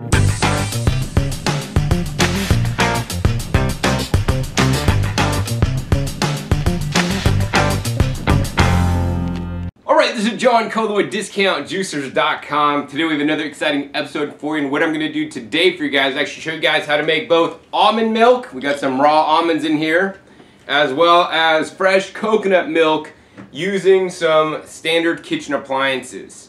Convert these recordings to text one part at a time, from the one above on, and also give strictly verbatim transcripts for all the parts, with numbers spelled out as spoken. Alright, this is John Kohler with discount juicers dot com. Today we have another exciting episode for you, and what I'm going to do today for you guys is actually show you guys how to make both almond milk, we got some raw almonds in here, as well as fresh coconut milk using some standard kitchen appliances.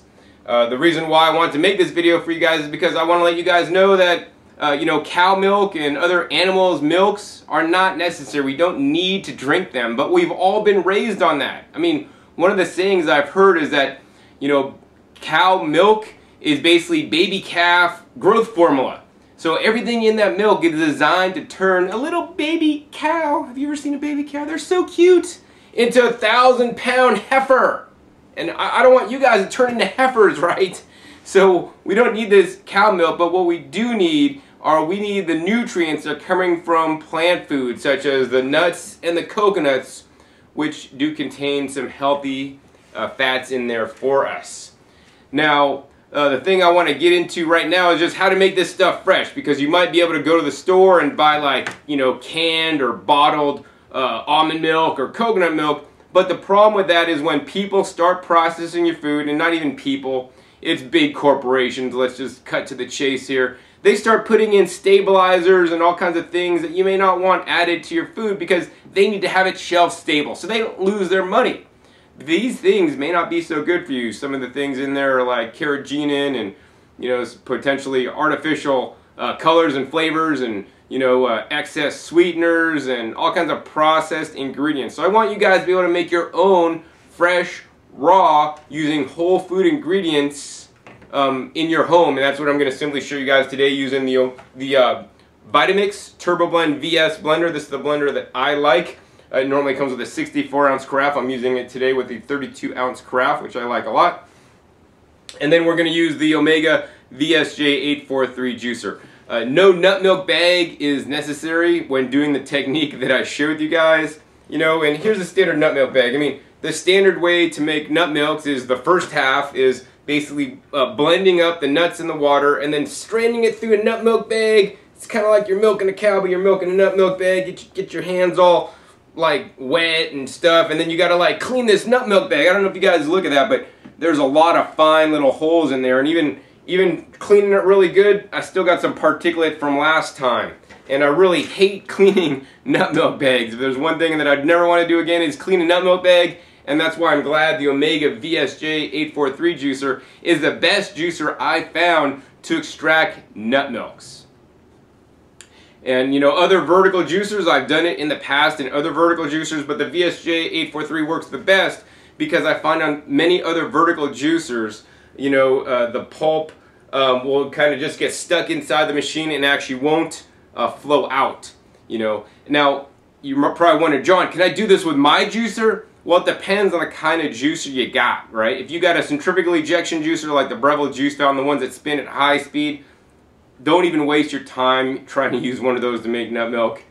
Uh, the reason why I want to make this video for you guys is because I want to let you guys know that uh, you know, cow milk and other animals' milks are not necessary. We don't need to drink them, but we've all been raised on that. I mean, one of the sayings I've heard is that, you know, cow milk is basically baby calf growth formula. So everything in that milk is designed to turn a little baby cow, have you ever seen a baby cow? They're so cute, into a thousand pound heifer. And I, I don't want you guys to turn into heifers, right? So we don't need this cow milk, but what we do need are we need the nutrients that are coming from plant foods, such as the nuts and the coconuts, which do contain some healthy uh, fats in there for us. Now, uh, the thing I want to get into right now is just how to make this stuff fresh, because you might be able to go to the store and buy, like, you know, canned or bottled uh, almond milk or coconut milk, but the problem with that is when people start processing your food, and not even people, it's big corporations, let's just cut to the chase here, they start putting in stabilizers and all kinds of things that you may not want added to your food because they need to have it shelf stable so they don't lose their money. These things may not be so good for you. Some of the things in there are like carrageenan and, you know, potentially artificial uh, colors and flavors and, you know, uh, excess sweeteners and all kinds of processed ingredients. So I want you guys to be able to make your own fresh, raw, using whole food ingredients Um, in your home, and that's what I'm going to simply show you guys today using the the uh, Vitamix Turbo Blend V S blender. This is the blender that I like. Uh, it normally comes with a sixty-four ounce carafe. I'm using it today with a thirty-two ounce carafe, which I like a lot. And then we're going to use the Omega V S J eight forty-three juicer. Uh, no nut milk bag is necessary when doing the technique that I showed you guys. You know, and here's a standard nut milk bag. I mean, the standard way to make nut milks is the first half is basically uh, blending up the nuts in the water and then straining it through a nut milk bag. It's kind of like you're milking a cow, but you're milking a nut milk bag. Get your, get your hands all like wet and stuff, and then you gotta like clean this nut milk bag. I don't know if you guys look at that, but there's a lot of fine little holes in there, and even even cleaning it really good, I still got some particulate from last time, and I really hate cleaning nut milk bags. If there's one thing that I'd never want to do again is clean a nut milk bag. And that's why I'm glad the Omega V S J eight forty-three juicer is the best juicer I found to extract nut milks. And, you know, other vertical juicers, I've done it in the past in other vertical juicers, but the V S J eight forty-three works the best because I find on many other vertical juicers, you know, uh, the pulp um, will kind of just get stuck inside the machine and actually won't uh, flow out, you know. Now, you probably wonder, John, can I do this with my juicer? Well, it depends on the kind of juicer you got, right? If you got a centrifugal ejection juicer like the Breville Juicer and the ones that spin at high speed, don't even waste your time trying to use one of those to make nut milk.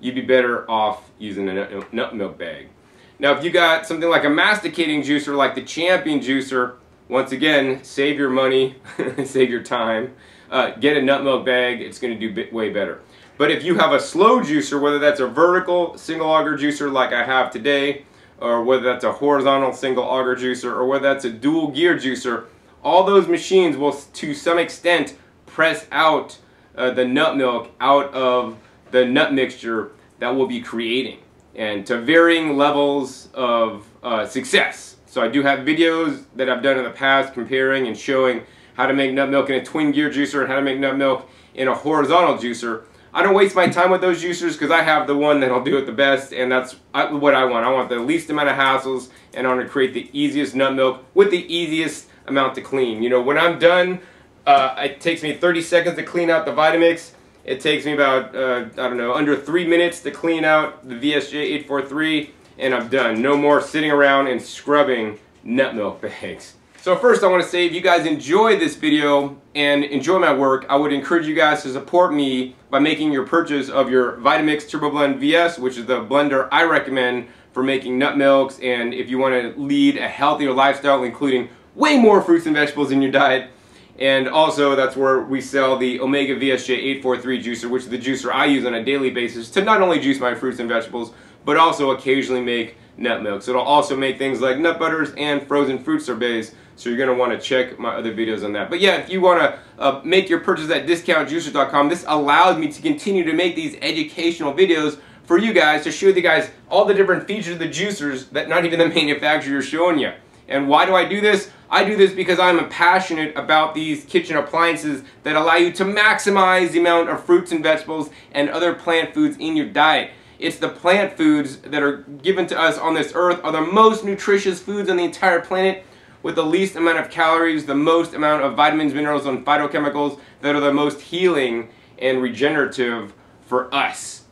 You'd be better off using a nut milk bag. Now, if you got something like a masticating juicer like the Champion juicer, once again, save your money, save your time. Uh, get a nut milk bag. It's going to do bit, way better. But if you have a slow juicer, whether that's a vertical single auger juicer like I have today, or whether that's a horizontal single auger juicer, or whether that's a dual gear juicer, all those machines will to some extent press out uh, the nut milk out of the nut mixture that we'll be creating, and to varying levels of uh, success. So I do have videos that I've done in the past comparing and showing how to make nut milk in a twin gear juicer and how to make nut milk in a horizontal juicer. I don't waste my time with those juicers because I have the one that'll do it the best, and that's what I want. I want the least amount of hassles, and I want to create the easiest nut milk with the easiest amount to clean. You know, when I'm done, uh, it takes me thirty seconds to clean out the Vitamix. It takes me about, uh, I don't know, under three minutes to clean out the V S J eight forty-three, and I'm done. No more sitting around and scrubbing nut milk bags. So first I want to say, if you guys enjoyed this video and enjoy my work, I would encourage you guys to support me by making your purchase of your Vitamix Turbo Blend V S, which is the blender I recommend for making nut milks, and if you want to lead a healthier lifestyle, including way more fruits and vegetables in your diet, And also, that's where we sell the Omega V S J eight forty-three juicer, which is the juicer I use on a daily basis to not only juice my fruits and vegetables, but also occasionally make nut milk. So it'll also make things like nut butters and frozen fruit sorbets. So you're going to want to check my other videos on that. But yeah, if you want to uh, make your purchase at discount juicers dot com, this allows me to continue to make these educational videos for you guys, to show you guys all the different features of the juicers that not even the manufacturer is showing you. And why do I do this? I do this because I'm passionate about these kitchen appliances that allow you to maximize the amount of fruits and vegetables and other plant foods in your diet. It's the plant foods that are given to us on this earth are the most nutritious foods on the entire planet, with the least amount of calories, the most amount of vitamins, minerals, and phytochemicals that are the most healing and regenerative for us.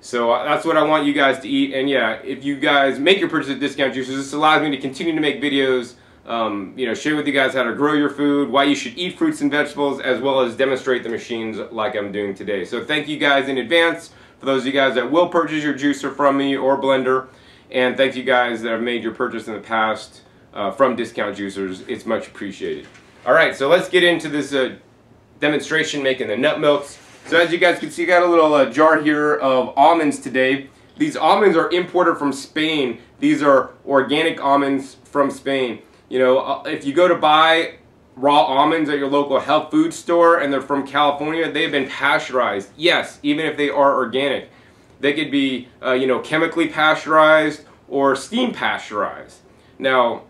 So that's what I want you guys to eat. And yeah, if you guys make your purchase at Discount Juicers, this allows me to continue to make videos, um, you know, share with you guys how to grow your food, why you should eat fruits and vegetables, as well as demonstrate the machines like I'm doing today. So thank you guys in advance for those of you guys that will purchase your juicer from me or blender. And thank you guys that have made your purchase in the past uh, from Discount Juicers. It's much appreciated. All right, so let's get into this uh, demonstration making the nut milks. So as you guys can see, I got a little uh, jar here of almonds today. These almonds are imported from Spain. These are organic almonds from Spain. You know, uh, if you go to buy raw almonds at your local health food store and they're from California, they've been pasteurized. Yes, even if they are organic. They could be, uh, you know, chemically pasteurized or steam pasteurized. Now,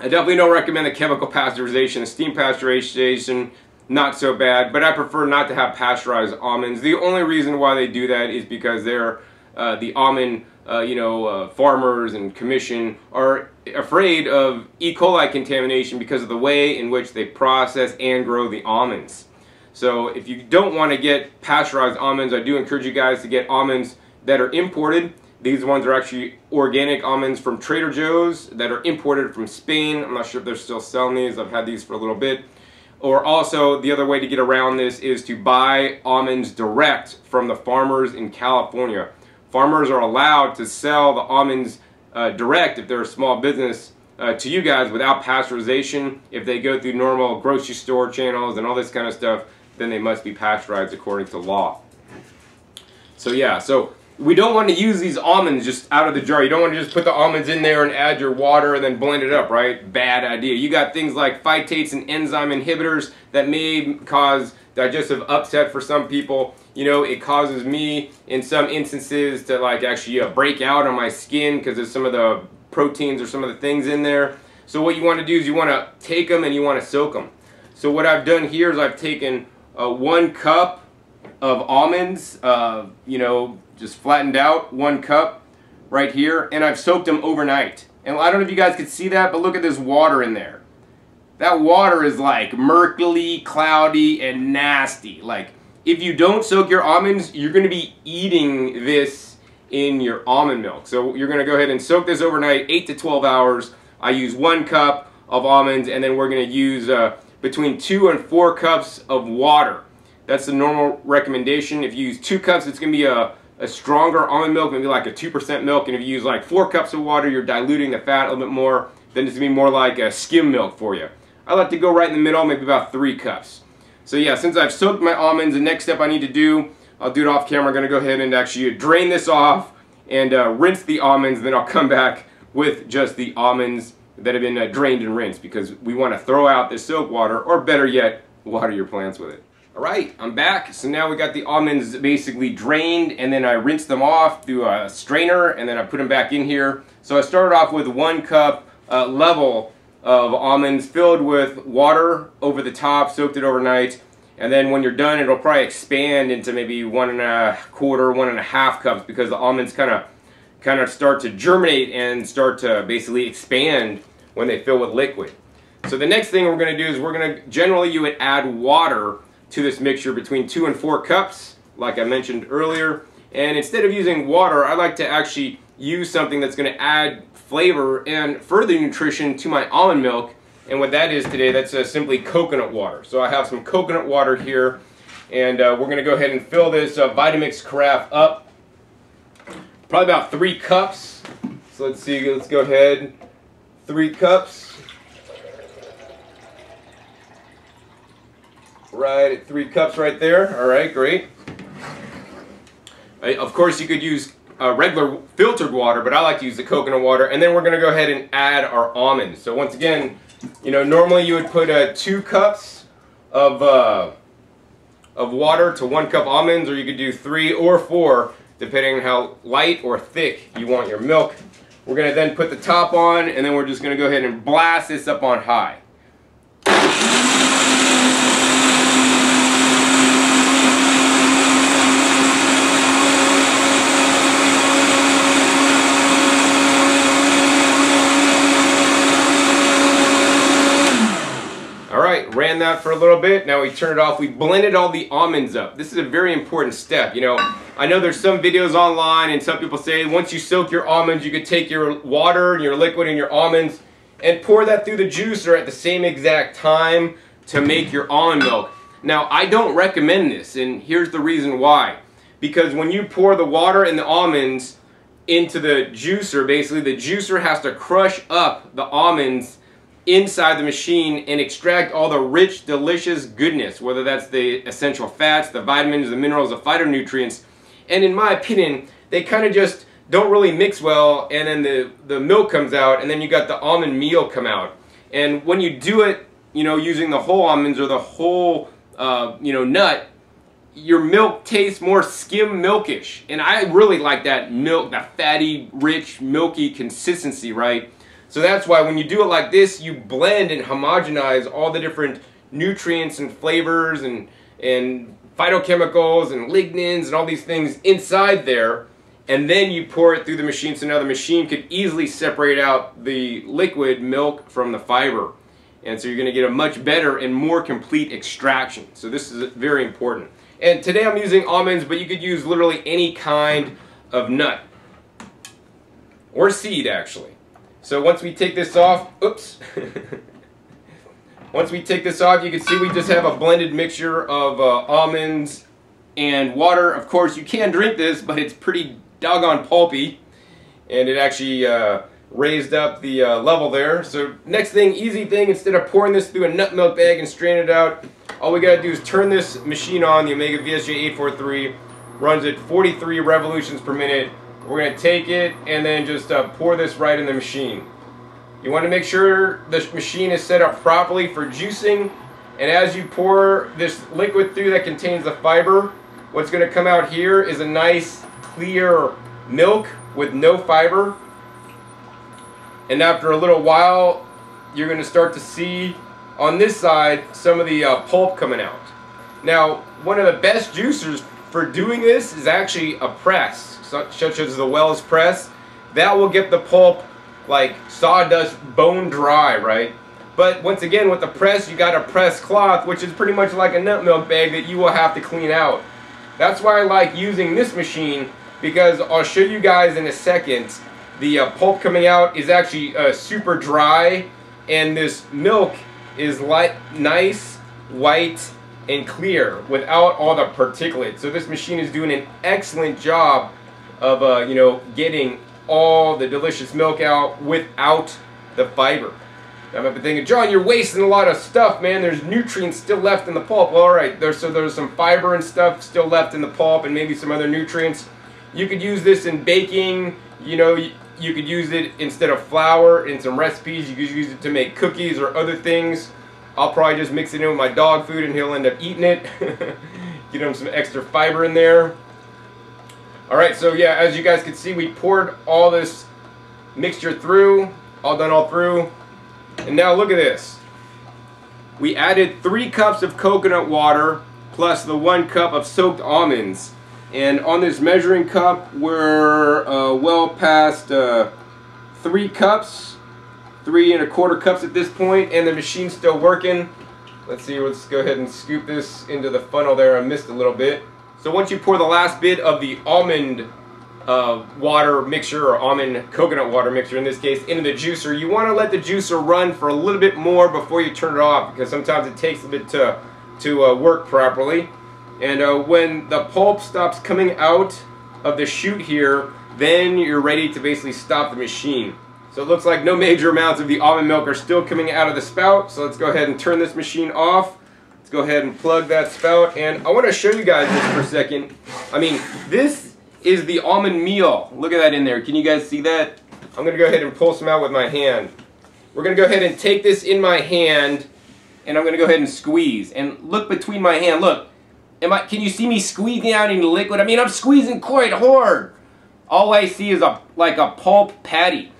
I definitely don't recommend the chemical pasteurization, the steam pasteurization. Not so bad, but I prefer not to have pasteurized almonds. The only reason why they do that is because they're uh, the almond, uh, you know, uh, farmers and commission are afraid of E. coli contamination because of the way in which they process and grow the almonds. So if you don't want to get pasteurized almonds, I do encourage you guys to get almonds that are imported. These ones are actually organic almonds from Trader Joe's that are imported from Spain. I'm not sure if they're still selling these. I've had these for a little bit. Or also, the other way to get around this is to buy almonds direct from the farmers in California. Farmers are allowed to sell the almonds uh, direct if they're a small business uh, to you guys without pasteurization. If they go through normal grocery store channels and all this kind of stuff, then they must be pasteurized according to law. So yeah, so we don't want to use these almonds just out of the jar. You don't want to just put the almonds in there and add your water and then blend it up, right? Bad idea. You got things like phytates and enzyme inhibitors that may cause digestive upset for some people. You know, it causes me in some instances to like actually uh, break out on my skin because of some of the proteins or some of the things in there. So what you want to do is you want to take them and you want to soak them. So what I've done here is I've taken uh, one cup of almonds, uh, you know, just flattened out, one cup right here, and I've soaked them overnight. And I don't know if you guys could see that, but look at this water in there. That water is like murky, cloudy, and nasty. Like, if you don't soak your almonds, you're going to be eating this in your almond milk. So you're going to go ahead and soak this overnight, eight to twelve hours. I use one cup of almonds, and then we're going to use uh, between two and four cups of water. That's the normal recommendation. If you use two cups, it's going to be a, a stronger almond milk, maybe like a two percent milk. And if you use like four cups of water, you're diluting the fat a little bit more. Then it's going to be more like a skim milk for you. I like to go right in the middle, maybe about three cups. So yeah, since I've soaked my almonds, the next step I need to do, I'll do it off camera. I'm going to go ahead and actually drain this off and uh, rinse the almonds. Then I'll come back with just the almonds that have been uh, drained and rinsed, because we want to throw out the soap water, or better yet, water your plants with it. Alright, I'm back. So now we got the almonds basically drained, and then I rinsed them off through a strainer, and then I put them back in here. So I started off with one cup uh, level of almonds filled with water over the top, soaked it overnight, and then when you're done, it'll probably expand into maybe one and a quarter, one and a half cups, because the almonds kind of kind of start to germinate and start to basically expand when they fill with liquid. So the next thing we're going to do is we're going to, generally you would add water to this mixture between two and four cups, like I mentioned earlier. And instead of using water, I like to actually use something that's going to add flavor and further nutrition to my almond milk. And what that is today, that's uh, simply coconut water. So I have some coconut water here, and uh, we're going to go ahead and fill this uh, Vitamix carafe up, probably about three cups. So let's see, let's go ahead, three cups. right at three cups right there. All right, great. Of course, you could use uh, regular filtered water, but I like to use the coconut water. And then we're going to go ahead and add our almonds. So once again, you know, normally you would put uh, two cups of uh, of water to one cup almonds, or you could do three or four, depending on how light or thick you want your milk. We're going to then put the top on, and then we're just going to go ahead and blast this up on high. Ran that for a little bit. Now we turn it off. We blended all the almonds up. This is a very important step. You know, I know there's some videos online and some people say once you soak your almonds, you could take your water and your liquid and your almonds and pour that through the juicer at the same exact time to make your almond milk. Now, I don't recommend this, and here's the reason why. Because when you pour the water and the almonds into the juicer, basically the juicer has to crush up the almonds inside the machine and extract all the rich, delicious goodness, whether that's the essential fats, the vitamins, the minerals, the phytonutrients. And in my opinion, they kind of just don't really mix well, and then the, the milk comes out, and then you got the almond meal come out. And when you do it, you know, using the whole almonds or the whole, uh, you know, nut, your milk tastes more skim milkish. And I really like that milk, that fatty, rich, milky consistency, right? So that's why when you do it like this, you blend and homogenize all the different nutrients and flavors and, and phytochemicals and lignans and all these things inside there, and then you pour it through the machine, so now the machine could easily separate out the liquid milk from the fiber. And so you're going to get a much better and more complete extraction. So this is very important. And today I'm using almonds, but you could use literally any kind of nut or seed, actually. So once we take this off, oops, once we take this off, you can see we just have a blended mixture of uh, almonds and water. Of course, you can drink this, but it's pretty doggone pulpy, and it actually uh, raised up the uh, level there. So next thing, easy thing, instead of pouring this through a nut milk bag and straining it out, all we got to do is turn this machine on, the Omega V S J eight forty-three, runs at forty-three revolutions per minute. We're going to take it and then just uh, pour this right in the machine. You want to make sure the machine is set up properly for juicing, and as you pour this liquid through that contains the fiber, what's going to come out here is a nice clear milk with no fiber. And after a little while, you're going to start to see on this side some of the uh, pulp coming out. Now, one of the best juicers for doing this is actually a press, such as the Wells press. That will get the pulp like sawdust, bone dry, right? But once again, with the press, you got a press cloth, which is pretty much like a nut milk bag that you will have to clean out. That's why I like using this machine, because I'll show you guys in a second, the uh, pulp coming out is actually uh, super dry, and this milk is light, nice, white, and clear without all the particulates. So this machine is doing an excellent job of uh, you know, getting all the delicious milk out without the fiber. I might be thinking, John, you're wasting a lot of stuff, man. There's nutrients still left in the pulp. Well, all right, there's, so there's some fiber and stuff still left in the pulp, and maybe some other nutrients. You could use this in baking. You know, you, you could use it instead of flour in some recipes. You could use it to make cookies or other things. I'll probably just mix it in with my dog food, and he'll end up eating it. Get him some extra fiber in there. Alright, so yeah, as you guys can see, we poured all this mixture through, all done all through, and now look at this. We added three cups of coconut water plus the one cup of soaked almonds, and on this measuring cup, we're uh, well past uh, three cups, three and a quarter cups at this point, and the machine's still working. Let's see, let's go ahead and scoop this into the funnel there. I missed a little bit. So once you pour the last bit of the almond uh, water mixture, or almond coconut water mixture in this case, into the juicer, you want to let the juicer run for a little bit more before you turn it off, because sometimes it takes a bit to, to uh, work properly. And uh, when the pulp stops coming out of the chute here, then you're ready to basically stop the machine. So it looks like no major amounts of the almond milk are still coming out of the spout, so let's go ahead and turn this machine off. go ahead and plug that spout, and I want to show you guys this for a second. I mean, this is the almond meal. Look at that in there. Can you guys see that? I'm going to go ahead and pull some out with my hand. We're going to go ahead and take this in my hand, and I'm going to go ahead and squeeze. And look between my hand. Look. Am I, can you see me squeezing out any liquid? I mean, I'm squeezing quite hard. All I see is a like a pulp patty.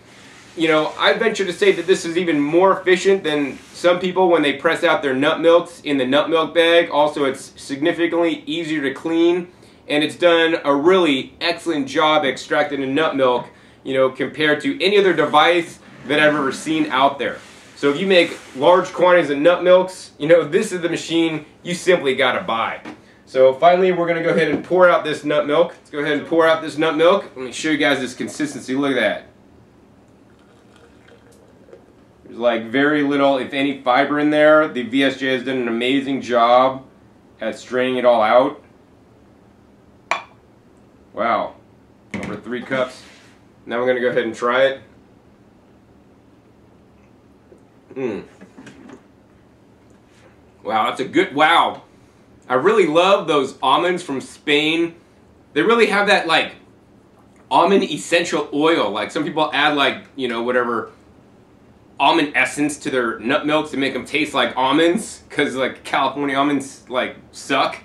You know, I venture to say that this is even more efficient than some people when they press out their nut milks in the nut milk bag. Also, it's significantly easier to clean, and it's done a really excellent job extracting the nut milk, you know, compared to any other device that I've ever seen out there. So if you make large quantities of nut milks, you know, this is the machine you simply gotta buy. So finally, we're going to go ahead and pour out this nut milk. Let's go ahead and pour out this nut milk. Let me show you guys this consistency. Look at that. There's like very little, if any, fiber in there. The V S J has done an amazing job at straining it all out. Wow. Over three cups. Now we're going to go ahead and try it. Mmm. Wow, that's a good, wow. I really love those almonds from Spain. They really have that like almond essential oil. Like some people add like, you know, whatever almond essence to their nut milks to make them taste like almonds, because like California almonds like suck.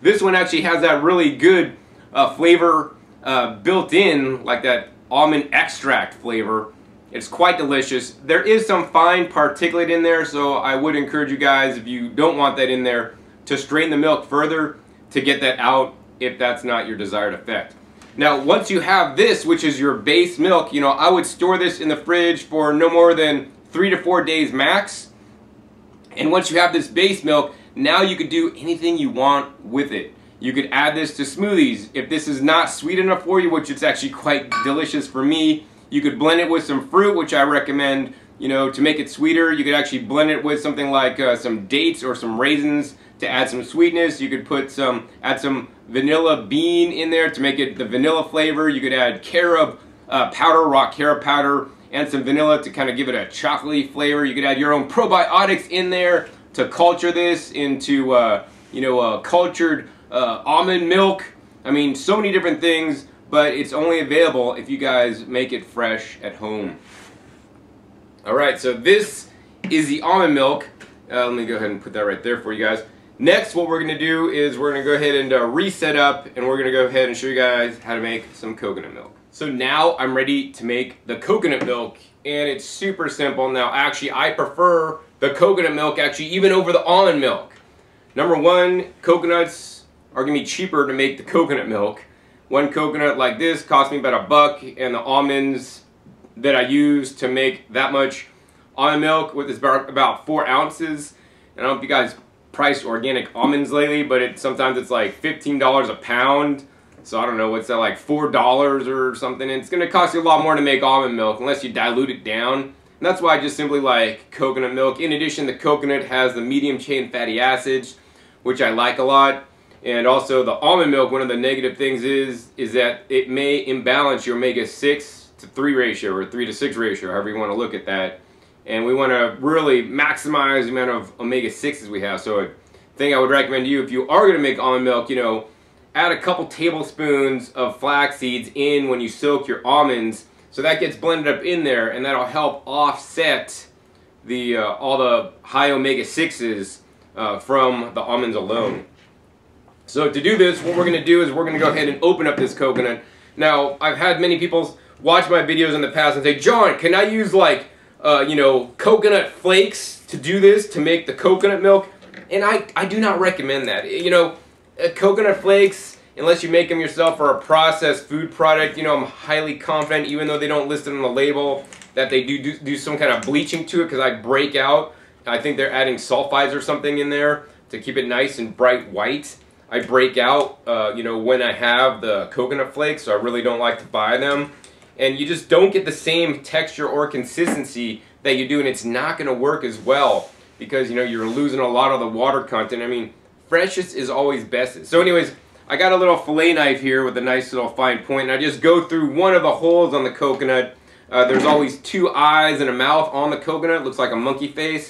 This one actually has that really good uh, flavor uh, built in, like that almond extract flavor. It's quite delicious. There is some fine particulate in there, so I would encourage you guys, if you don't want that in there, to strain the milk further to get that out if that's not your desired effect. Now, once you have this, which is your base milk, you know, I would store this in the fridge for no more than three to four days max. And once you have this base milk, now you could do anything you want with it. You could add this to smoothies. If this is not sweet enough for you, which it's actually quite delicious for me, you could blend it with some fruit, which I recommend, you know, to make it sweeter. You could actually blend it with something like uh, some dates or some raisins to add some sweetness. You could put some, add some vanilla bean in there to make it the vanilla flavor. You could add carob uh, powder, raw carob powder, and some vanilla to kind of give it a chocolatey flavor. You could add your own probiotics in there to culture this into, uh, you know, uh, cultured uh, almond milk. I mean, so many different things, but it's only available if you guys make it fresh at home. All right, so this is the almond milk. Uh, let me go ahead and put that right there for you guys. Next, what we're going to do is we're going to go ahead and uh, reset up, and we're going to go ahead and show you guys how to make some coconut milk. So now I'm ready to make the coconut milk, and it's super simple. Now, actually, I prefer the coconut milk actually even over the almond milk. Number one, coconuts are going to be cheaper to make the coconut milk. One coconut like this cost me about a buck, and the almonds that I use to make that much almond milk with is about four ounces. And I don't know if you guys priced organic almonds lately, but it sometimes it's like fifteen dollars a pound, so I don't know what's that, like four dollars or something, and it's gonna cost you a lot more to make almond milk unless you dilute it down. And that's why I just simply like coconut milk. In addition, the coconut has the medium chain fatty acids, which I like a lot, and also the almond milk, one of the negative things is is that it may imbalance your omega six to three ratio, or three to six ratio, however you want to look at that. And we want to really maximize the amount of omega sixes we have. So a thing I would recommend to you, if you are going to make almond milk, you know, add a couple tablespoons of flax seeds in when you soak your almonds. So that gets blended up in there, and that'll help offset the uh, all the high omega sixes uh, from the almonds alone. So to do this, what we're going to do is we're going to go ahead and open up this coconut. Now, I've had many people watch my videos in the past and say, John, can I use like Uh, you know, coconut flakes to do this, to make the coconut milk? And I, I do not recommend that. You know, uh, coconut flakes, unless you make them yourself, or a processed food product, you know, I'm highly confident, even though they don't list it on the label, that they do do, do some kind of bleaching to it, because I break out. I think they're adding sulfides or something in there to keep it nice and bright white. I break out, uh, you know, when I have the coconut flakes, so I really don't like to buy them. And you just don't get the same texture or consistency that you do, and it's not going to work as well because, you know, you're losing a lot of the water content. I mean, freshest is always bestest. So anyways, I got a little fillet knife here with a nice little fine point, and I just go through one of the holes on the coconut. Uh, there's always two eyes and a mouth on the coconut. Looks like a monkey face.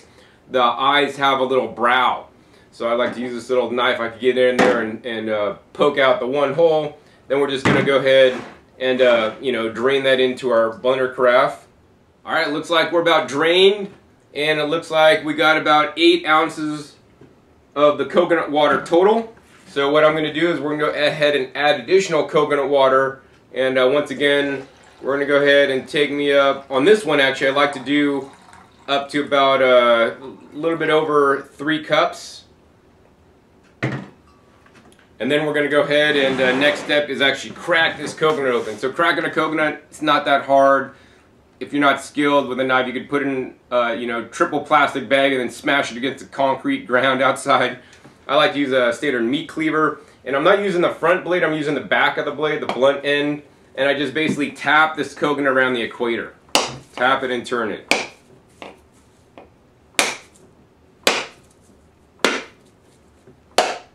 The eyes have a little brow. So I like to use this little knife. I could get in there and, and uh, poke out the one hole. Then we're just going to go ahead and uh, you know, drain that into our blender carafe. All right, looks like we're about drained, and it looks like we got about eight ounces of the coconut water total. So what I'm going to do is we're going to go ahead and add additional coconut water, and uh, once again, we're going to go ahead and take me up on this one. Actually, I like to do up to about a uh, little bit over three cups. And then we're going to go ahead and uh, next step is actually crack this coconut open. So cracking a coconut, it's not that hard. If you're not skilled with a knife, you could put in uh, you know, triple plastic bag and then smash it against the concrete ground outside. I like to use a standard meat cleaver, and I'm not using the front blade, I'm using the back of the blade, the blunt end. And I just basically tap this coconut around the equator. Tap it and turn it.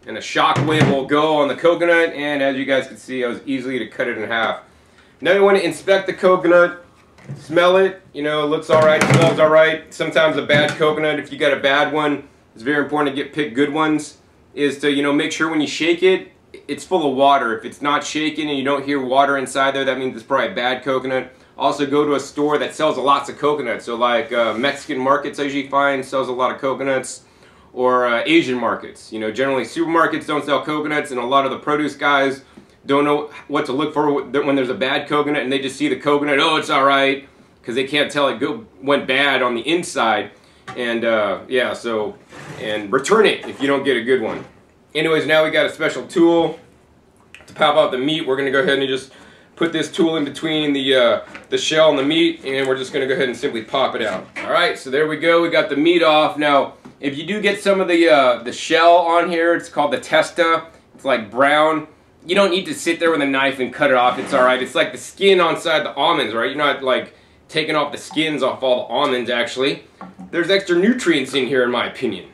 And a shock wave will go on the coconut, and as you guys can see, I was easily to cut it in half. Now you want to inspect the coconut, smell it, you know, it looks alright, smells alright. Sometimes a bad coconut, if you got a bad one, it's very important to get pick good ones, is to, you know, make sure when you shake it, it's full of water. If it's not shaken and you don't hear water inside there, that means it's probably a bad coconut. Also, go to a store that sells lots of coconuts. So like uh, Mexican markets I usually find sells a lot of coconuts, or uh, Asian markets. You know, generally supermarkets don't sell coconuts, and a lot of the produce guys don't know what to look for when there's a bad coconut, and they just see the coconut, oh, it's all right, because they can't tell it go, went bad on the inside. And uh, yeah, so, and return it if you don't get a good one. Anyways, now we got a special tool to pop out the meat. We're going to go ahead and just put this tool in between the uh, the shell and the meat, and we're just going to go ahead and simply pop it out. All right, so there we go. We got the meat off. Now, if you do get some of the uh, the shell on here, it's called the testa. It's like brown. You don't need to sit there with a knife and cut it off. It's all right. It's like the skin inside the almonds, right? You're not like taking off the skins off all the almonds, actually. There's extra nutrients in here, in my opinion.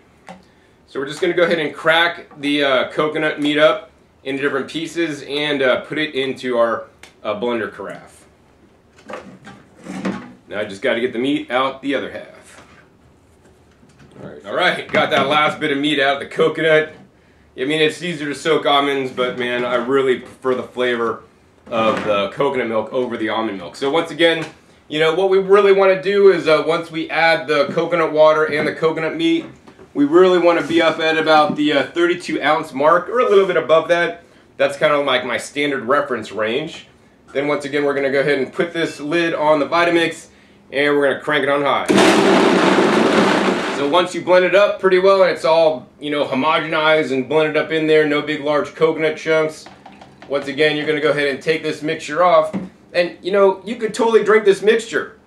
So we're just going to go ahead and crack the uh, coconut meat up into different pieces and uh, put it into our uh, blender carafe. Now I just got to get the meat out the other half. All right, all right, got that last bit of meat out of the coconut. I mean, it's easier to soak almonds, but man, I really prefer the flavor of the coconut milk over the almond milk. So once again, you know, what we really want to do is uh, once we add the coconut water and the coconut meat, we really want to be up at about the uh, thirty-two ounce mark, or a little bit above that. That's kind of like my standard reference range. Then once again, we're going to go ahead and put this lid on the Vitamix, and we're going to crank it on high. So once you blend it up pretty well, and it's all, you know, homogenized and blended up in there, no big large coconut chunks, once again, you're going to go ahead and take this mixture off. And, you know, you could totally drink this mixture.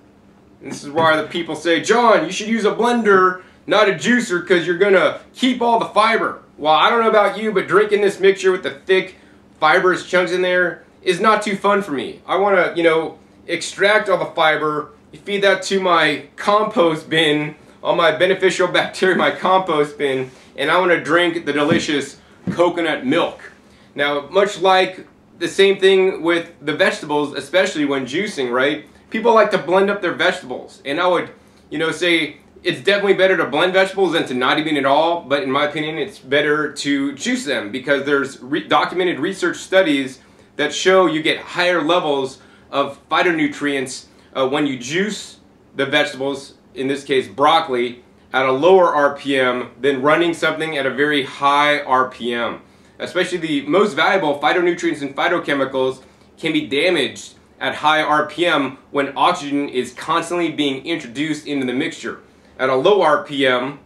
And this is why the people say, John, you should use a blender, not a juicer, because you're going to keep all the fiber. Well, I don't know about you, but drinking this mixture with the thick fibrous chunks in there is not too fun for me. I want to, you know, extract all the fiber, feed that to my compost bin, all my beneficial bacteria, my compost bin, and I want to drink the delicious coconut milk. Now, much like the same thing with the vegetables, especially when juicing, right? People like to blend up their vegetables, and I would, you know, say, it's definitely better to blend vegetables than to not even at all, but in my opinion, it's better to juice them, because there's re documented research studies that show you get higher levels of phytonutrients uh, when you juice the vegetables, in this case broccoli, at a lower R P M than running something at a very high R P M. Especially the most valuable phytonutrients and phytochemicals can be damaged at high R P M when oxygen is constantly being introduced into the mixture. At a low R P M,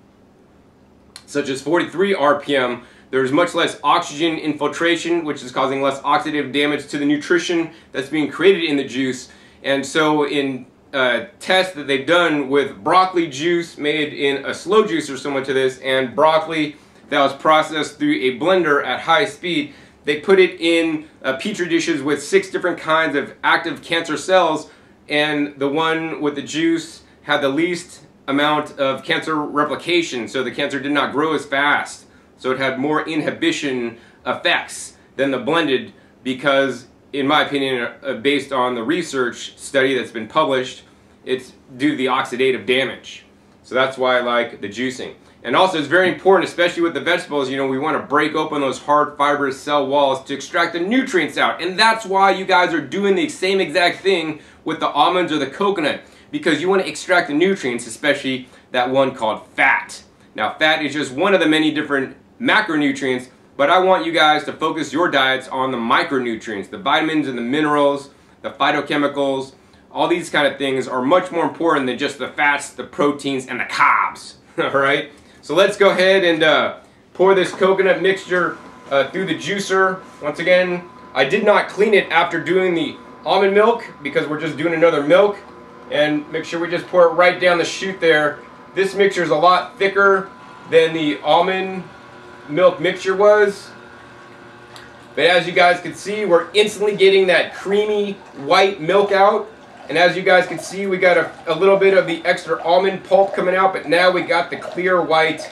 such as forty-three R P M, there's much less oxygen infiltration, which is causing less oxidative damage to the nutrition that's being created in the juice. And so in uh, tests that they've done with broccoli juice made in a slow juicer similar to this, and broccoli that was processed through a blender at high speed, they put it in uh, petri dishes with six different kinds of active cancer cells, and the one with the juice had the least amount of cancer replication, so the cancer did not grow as fast, so it had more inhibition effects than the blended, because in my opinion, uh, based on the research study that's been published, it's due to the oxidative damage. So that's why I like the juicing. And also, it's very important, especially with the vegetables, you know, we want to break open those hard fibrous cell walls to extract the nutrients out. And that's why you guys are doing the same exact thing with the almonds or the coconut, because you want to extract the nutrients, especially that one called fat. Now, fat is just one of the many different macronutrients, but I want you guys to focus your diets on the micronutrients, the vitamins and the minerals, the phytochemicals. All these kind of things are much more important than just the fats, the proteins, and the carbs, all right? So let's go ahead and uh, pour this coconut mixture uh, through the juicer. Once again, I did not clean it after doing the almond milk because we're just doing another milk. And make sure we just pour it right down the chute there. This mixture is a lot thicker than the almond milk mixture was. But as you guys can see, we're instantly getting that creamy white milk out. And as you guys can see, we got a, a little bit of the extra almond pulp coming out, but now we got the clear white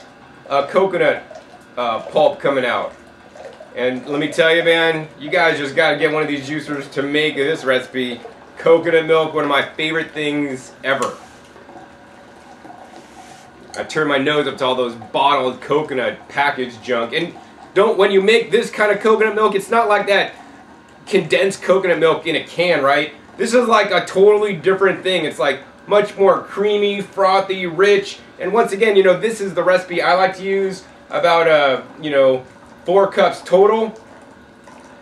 uh, coconut uh, pulp coming out. And let me tell you, man, you guys just got to get one of these juicers to make this recipe. Coconut milk, one of my favorite things ever. I turn my nose up to all those bottled coconut package junk. And don't, when you make this kind of coconut milk, it's not like that condensed coconut milk in a can, right? This is like a totally different thing. It's like much more creamy, frothy, rich. And once again, you know, this is the recipe I like to use, about, uh, you know, four cups total.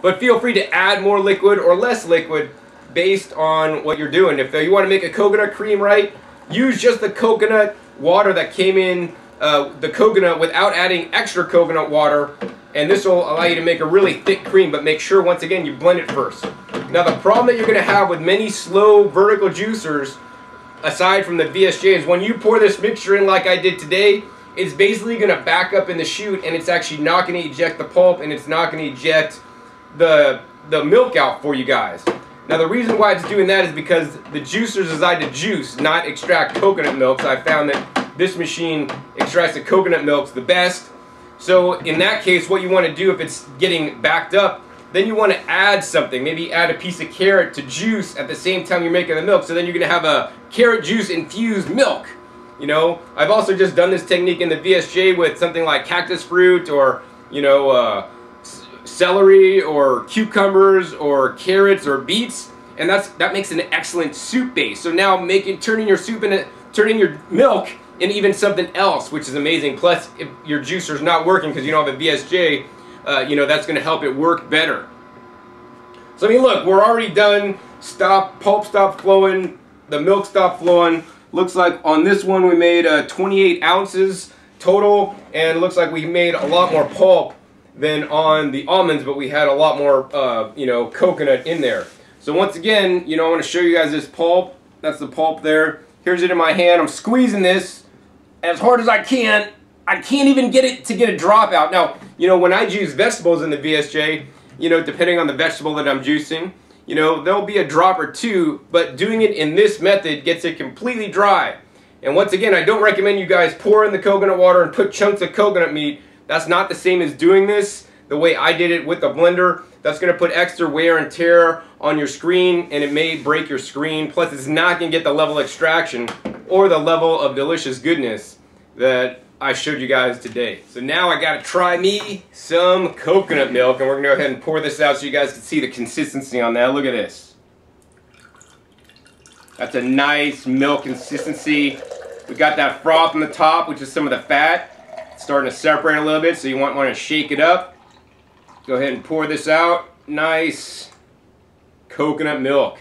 But feel free to add more liquid or less liquid based on what you're doing. If you want to make a coconut cream, right, use just the coconut water that came in uh, the coconut without adding extra coconut water. And this will allow you to make a really thick cream, but make sure, once again, you blend it first. Now, the problem that you're going to have with many slow vertical juicers, aside from the V S J, is when you pour this mixture in like I did today, it's basically going to back up in the chute, and it's actually not going to eject the pulp, and it's not going to eject the, the milk out for you guys. Now, the reason why it's doing that is because the juicers decide to juice, not extract coconut milk. So I found that this machine extracts the coconut milk the best. So in that case, what you want to do if it's getting backed up, then you want to add something. Maybe add a piece of carrot to juice at the same time you're making the milk. So then you're going to have a carrot juice infused milk. You know, I've also just done this technique in the V S J with something like cactus fruit or, you know, uh, celery or cucumbers or carrots or beets. And that's, that makes an excellent soup base. So now making, turning your soup into, turning your milk into even something else, which is amazing. Plus, if your juicer's not working because you don't have a V S J, Uh, you know, that's going to help it work better. So, I mean, look, we're already done. Stop, pulp stopped flowing. The milk stopped flowing. Looks like on this one we made uh, twenty-eight ounces total, and looks like we made a lot more pulp than on the almonds, but we had a lot more, uh, you know, coconut in there. So, once again, you know, I want to show you guys this pulp. That's the pulp there. Here's it in my hand. I'm squeezing this as hard as I can. I can't even get it to get a drop out. Now, you know, when I juice vegetables in the V S J, you know, depending on the vegetable that I'm juicing, you know, there'll be a drop or two, but doing it in this method gets it completely dry. And once again, I don't recommend you guys pour in the coconut water and put chunks of coconut meat. That's not the same as doing this the way I did it with the blender. That's going to put extra wear and tear on your screen, and it may break your screen. Plus, it's not going to get the level of extraction or the level of delicious goodness that I showed you guys today. So now I gotta try me some coconut milk, and we're gonna go ahead and pour this out so you guys can see the consistency on that. Look at this. That's a nice milk consistency. We got that froth on the top, which is some of the fat. It's starting to separate a little bit, so you want, want to shake it up. Go ahead and pour this out. Nice coconut milk.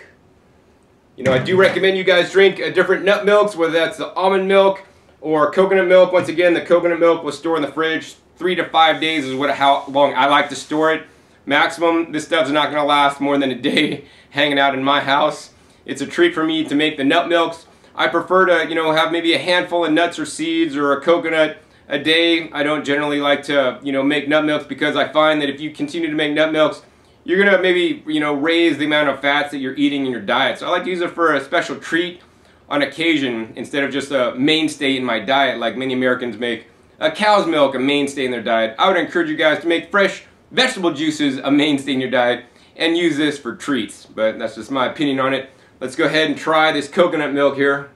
You know, I do recommend you guys drink uh, different nut milks, whether that's the almond milk or coconut milk. Once again, the coconut milk will store in the fridge. Three to five days is what how long I like to store it. Maximum, this stuff's not going to last more than a day hanging out in my house. It's a treat for me to make the nut milks. I prefer to, you know, have maybe a handful of nuts or seeds or a coconut a day. I don't generally like to, you know, make nut milks because I find that if you continue to make nut milks, you're going to maybe, you know, raise the amount of fats that you're eating in your diet. So I like to use it for a special treat on occasion, instead of just a mainstay in my diet, like many Americans make a cow's milk a mainstay in their diet. I would encourage you guys to make fresh vegetable juices a mainstay in your diet and use this for treats, but that's just my opinion on it. Let's go ahead and try this coconut milk here.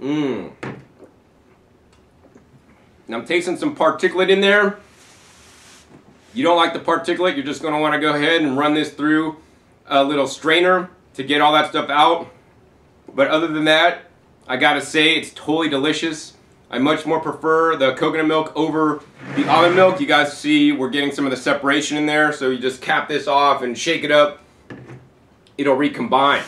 Mmm. and I'm tasting some particulate in there. You don't like the particulate, you're just going to want to go ahead and run this through a little strainer to get all that stuff out. But other than that, I gotta say it's totally delicious. I much more prefer the coconut milk over the almond milk. You guys see we're getting some of the separation in there, so you just cap this off and shake it up. It'll recombine.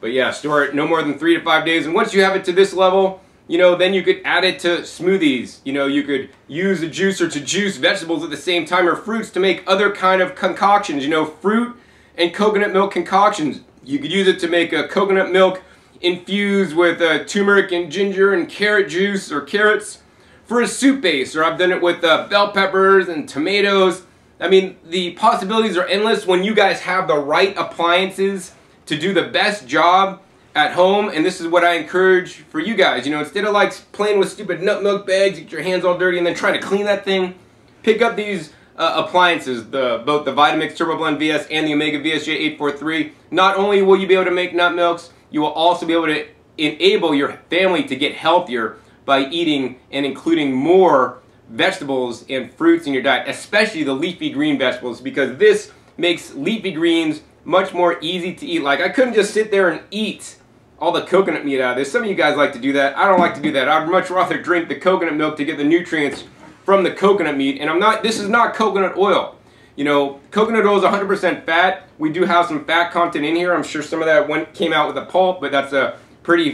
But yeah, store it no more than three to five days. And once you have it to this level, you know, then you could add it to smoothies. You know, you could use a juicer to juice vegetables at the same time or fruits to make other kind of concoctions. You know, fruit and coconut milk concoctions. You could use it to make a coconut milk infused with uh, turmeric and ginger and carrot juice or carrots for a soup base, or I've done it with uh, bell peppers and tomatoes. I mean, the possibilities are endless when you guys have the right appliances to do the best job at home, and this is what I encourage for you guys. You know, instead of like playing with stupid nut milk bags, get your hands all dirty and then trying to clean that thing, pick up these Uh, appliances, the, both the Vitamix Turbo Blend V S and the Omega V S J eight forty-three. Not only will you be able to make nut milks, you will also be able to enable your family to get healthier by eating and including more vegetables and fruits in your diet, especially the leafy green vegetables, because this makes leafy greens much more easy to eat. Like, I couldn't just sit there and eat all the coconut meat out of this. Some of you guys like to do that. I don't like to do that. I'd much rather drink the coconut milk to get the nutrients from the coconut meat. And I'm not, this is not coconut oil. You know, coconut oil is one hundred percent fat. We do have some fat content in here. I'm sure some of that went, came out with a pulp, but that's a pretty,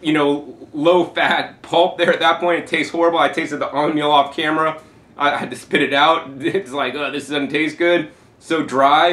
you know, low fat pulp there at that point. It tastes horrible. I tasted the almond meal off camera. I had to spit it out. It's like, oh, this doesn't taste good. So dry.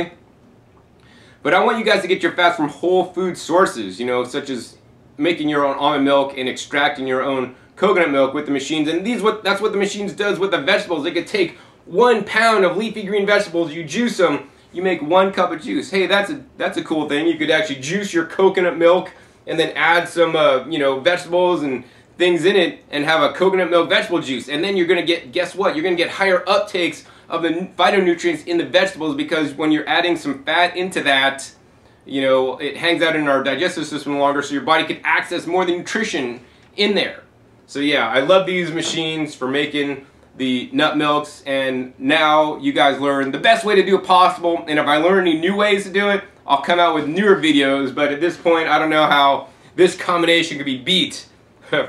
But I want you guys to get your fats from whole food sources, you know, such as making your own almond milk and extracting your own coconut milk with the machines, and these what that's what the machines does with the vegetables. They could take one pound of leafy green vegetables, you juice them, you make one cup of juice. Hey, that's a that's a cool thing. You could actually juice your coconut milk and then add some uh, you know, vegetables and things in it and have a coconut milk vegetable juice, and then you're gonna get, guess what, you're gonna get higher uptakes of the phytonutrients in the vegetables, because when you're adding some fat into that, you know, it hangs out in our digestive system longer, so your body can access more of the nutrition in there. So yeah, I love these machines for making the nut milks, and now you guys learn the best way to do it possible, and if I learn any new ways to do it, I'll come out with newer videos, but at this point, I don't know how this combination could be beat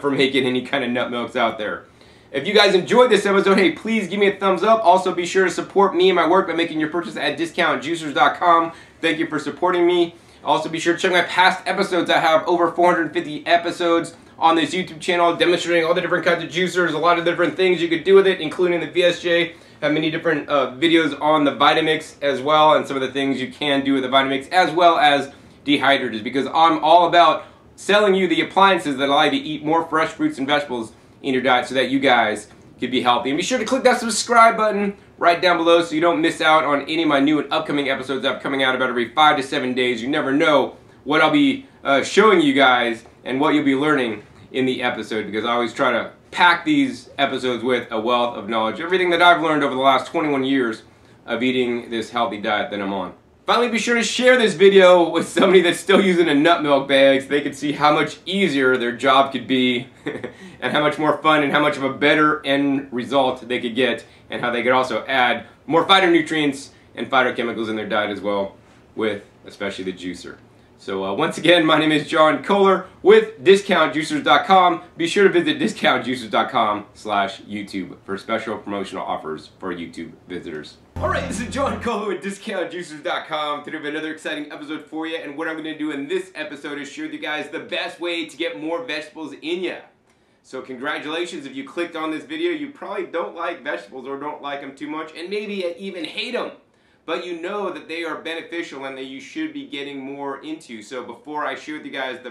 for making any kind of nut milks out there. If you guys enjoyed this episode, hey, please give me a thumbs up. Also, be sure to support me and my work by making your purchase at discount juicers dot com. Thank you for supporting me. Also, be sure to check my past episodes. I have over four hundred fifty episodes on this YouTube channel, demonstrating all the different kinds of juicers, a lot of different things you could do with it, including the V S J. I have many different uh, videos on the Vitamix as well, and some of the things you can do with the Vitamix, as well as dehydrators, because I'm all about selling you the appliances that allow you to eat more fresh fruits and vegetables in your diet so that you guys could be healthy. And be sure to click that subscribe button right down below so you don't miss out on any of my new and upcoming episodes that are coming out about every five to seven days. You never know what I'll be uh, showing you guys and what you'll be learning in the episode, because I always try to pack these episodes with a wealth of knowledge. Everything that I've learned over the last twenty-one years of eating this healthy diet that I'm on. Finally, be sure to share this video with somebody that's still using a nut milk bag so they can see how much easier their job could be and how much more fun and how much of a better end result they could get, and how they could also add more phytonutrients and phytochemicals in their diet as well, with especially the juicer. So uh, once again, my name is John Kohler with discount juicers dot com. Be sure to visit discount juicers dot com slash YouTube for special promotional offers for YouTube visitors. All right, this is John Kohler with discount juicers dot com. Today we have another exciting episode for you, and what I'm going to do in this episode is share with you guys the best way to get more vegetables in you. So congratulations, if you clicked on this video, you probably don't like vegetables or don't like them too much, and maybe even hate them. But you know that they are beneficial and that you should be getting more into. So before I share with you guys the